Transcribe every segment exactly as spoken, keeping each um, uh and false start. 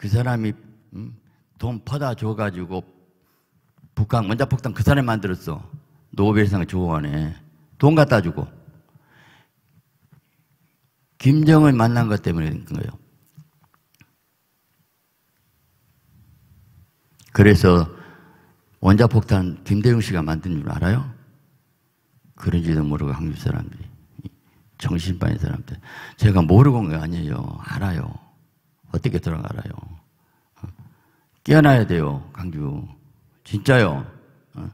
그 사람이 돈 퍼다 줘가지고 북한 원자폭탄 그 사람이 만들었어. 노벨상을 주고 가네. 돈 갖다 주고. 김정은 만난 것 때문에 그런 거예요. 그래서 원자폭탄 김대중 씨가 만든 줄 알아요? 그런지도 모르고 한국 사람들이. 정신반인 사람들. 제가 모르고 온 거 아니에요. 알아요. 어떻게 들어가라요. 깨어나야 돼요. 강주. 진짜요. 어?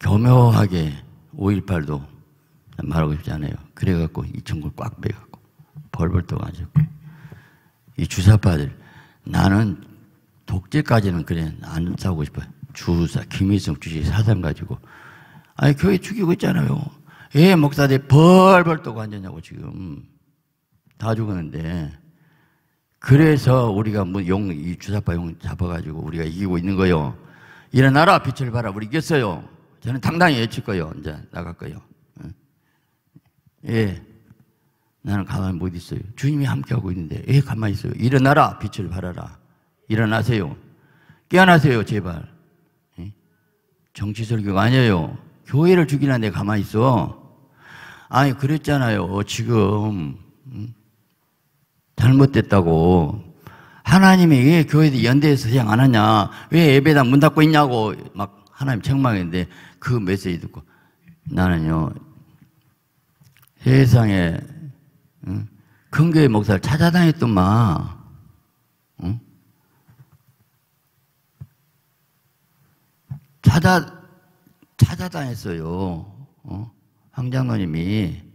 교묘하게 오일팔도 말하고 싶지 않아요. 그래갖고 이 친구를 꽉 빼갖고 벌벌 떠가지고 이 주사파들 나는 독재까지는 그래 안 싸우고 싶어요. 주사 김일성 주식 사상 가지고 아니 교회 죽이고 있잖아요. 예 목사들 벌벌 떠고 앉았냐고 지금 다 죽었는데. 그래서 우리가 뭐 용, 이 주사파 용 잡아가지고 우리가 이기고 있는 거요. 일어나라 빛을 봐라 우리 이겼어요. 저는 당당히 외칠 거요. 이제 나갈 거요. 예, 나는 가만히 못 있어요. 주님이 함께하고 있는데 예, 가만히 있어요. 일어나라 빛을 발하라. 일어나세요. 깨어나세요 제발. 예? 정치설교가 아니에요. 교회를 죽이는데 가만히 있어. 아니 그랬잖아요. 지금 음? 잘못됐다고. 하나님이 왜 교회에 연대해서 시작 안 하냐. 왜 예배당 문 닫고 있냐고 막 하나님 책망했는데 그 메시지 듣고 나는요. 세상에 응? 큰 교회 목사를 찾아다녔더만. 응? 찾아 찾아다녔어요. 어? 황 장로님이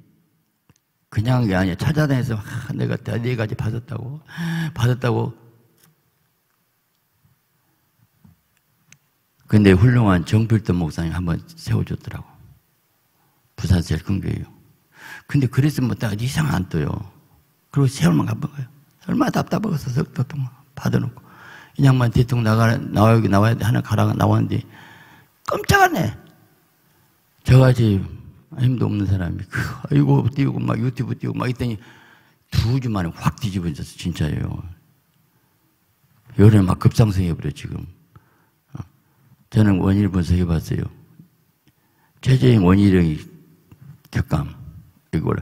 그냥 게 아니에요. 찾아다녀서 아, 내가 네 가지 받았다고 받았다고. 근데 훌륭한 정필돈 목사님 한번 세워줬더라고. 부산 제일 큰 교회요. 근데 그랬으면 뭐 딱 이상 안 떠요. 그리고 세월만 가본 거예요. 얼마나 답답하겠어. 석도통 받아놓고. 이 양반 대통령 나가, 나와, 여기 나와야 돼. 하나 가라, 나왔는데 깜짝하네. 저같이 힘도 없는 사람이, 아이고, 띄우고 막 유튜브 띄우고 막 이랬더니 두 주 만에 확 뒤집어졌어. 진짜예요. 요래 막 급상승해버려, 지금. 저는 원일 분석해봤어요. 최저임 원일형이 격감. 이걸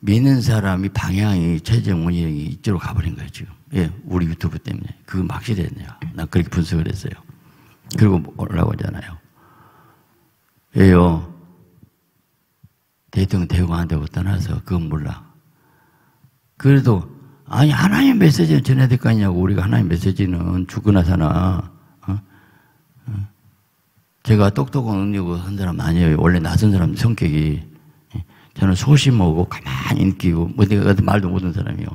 믿는 사람이 방향이 최재형 원희형이 이쪽으로 가버린 거예요 지금. 예, 우리 유튜브 때문에 그건 막시됐네요. 난 그렇게 분석을 했어요. 그리고 올라오잖아요. 예요. 대통령 되고 안 되고 떠나서 그건 몰라. 그래도 아니 하나님의 메시지는 전해야 될 거 아니냐고. 우리가 하나님의 메시지는 죽거나 사나. 어? 어? 제가 똑똑한 능력을 한 사람 아니에요. 원래 낮은 사람 성격이. 저는 소심하고 가만히 인기고 어디 말도 못하는 사람이요.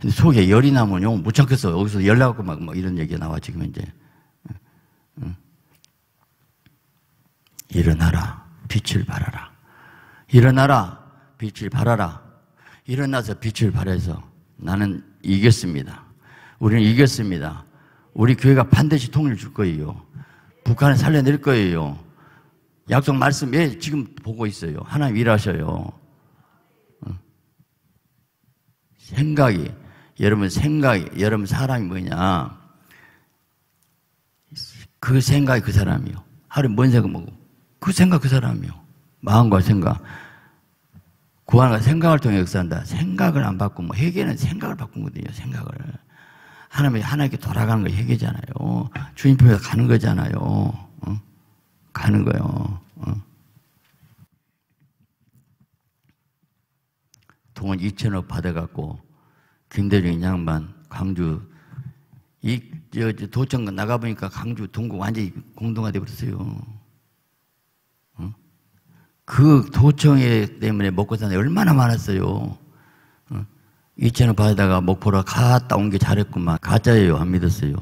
근데 속에 열이 나면 못 참겠어. 여기서 열 나갖고 막, 막 이런 얘기가 나와 지금 이제. 응. 일어나라 빛을 발하라. 일어나라 빛을 발하라. 일어나서 빛을 발해서 나는 이겼습니다. 우리는 이겼습니다. 우리 교회가 반드시 통일 줄 거예요. 북한을 살려낼 거예요. 약속 말씀, 예, 지금 보고 있어요. 하나님 일하셔요. 생각이, 여러분 생각이, 여러분 사람이 뭐냐. 그 생각이 그 사람이요. 하루에 뭔 생각 먹고. 그 생각 그 사람이요. 마음과 생각. 구하는 생각을 통해 역사한다. 생각을 안 바꾸면, 회개는 생각을 바꾸거든요. 생각을. 하나님이 하나님께 돌아가는 거 회개잖아요. 주님께서 가는 거잖아요. 가는 거예요. 어. 동원 이천억 받아갖고 김대중 양반 광주 이 저, 저 도청 나가 보니까 광주 동구 완전히 공동화 돼 버렸어요. 어? 그 도청에 때문에 먹고 사는 얼마나 많았어요. 어? 이천억 받아다가 목포로 갔다 온 게 잘했구만. 가짜예요. 안 믿었어요.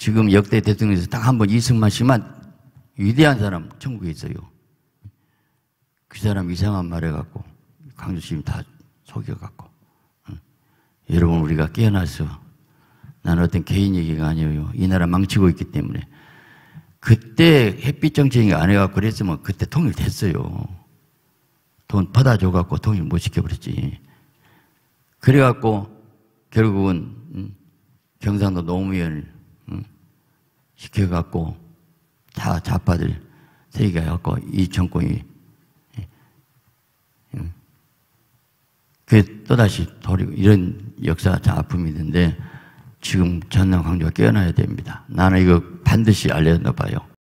지금 역대 대통령에서 딱 한 번 이승만 씨만 위대한 사람 천국에 있어요. 그 사람 이상한 말 해갖고 강주 시민 다 속여갖고. 응. 여러분 우리가 깨어나서 나는 어떤 개인 얘기가 아니에요. 이 나라 망치고 있기 때문에. 그때 햇빛 정책이 안 해갖고 그랬으면 그때 통일됐어요. 돈 받아줘갖고 통일 못 시켜버렸지. 그래갖고 결국은 경상도 노무현을 시켜갖고 다 좌파들 세계해갖고 이 정권이 그게 또다시 돌이고 이런 역사 작품이던데 지금 전남 광주가 깨어나야 됩니다. 나는 이거 반드시 알려야 된다 봐요.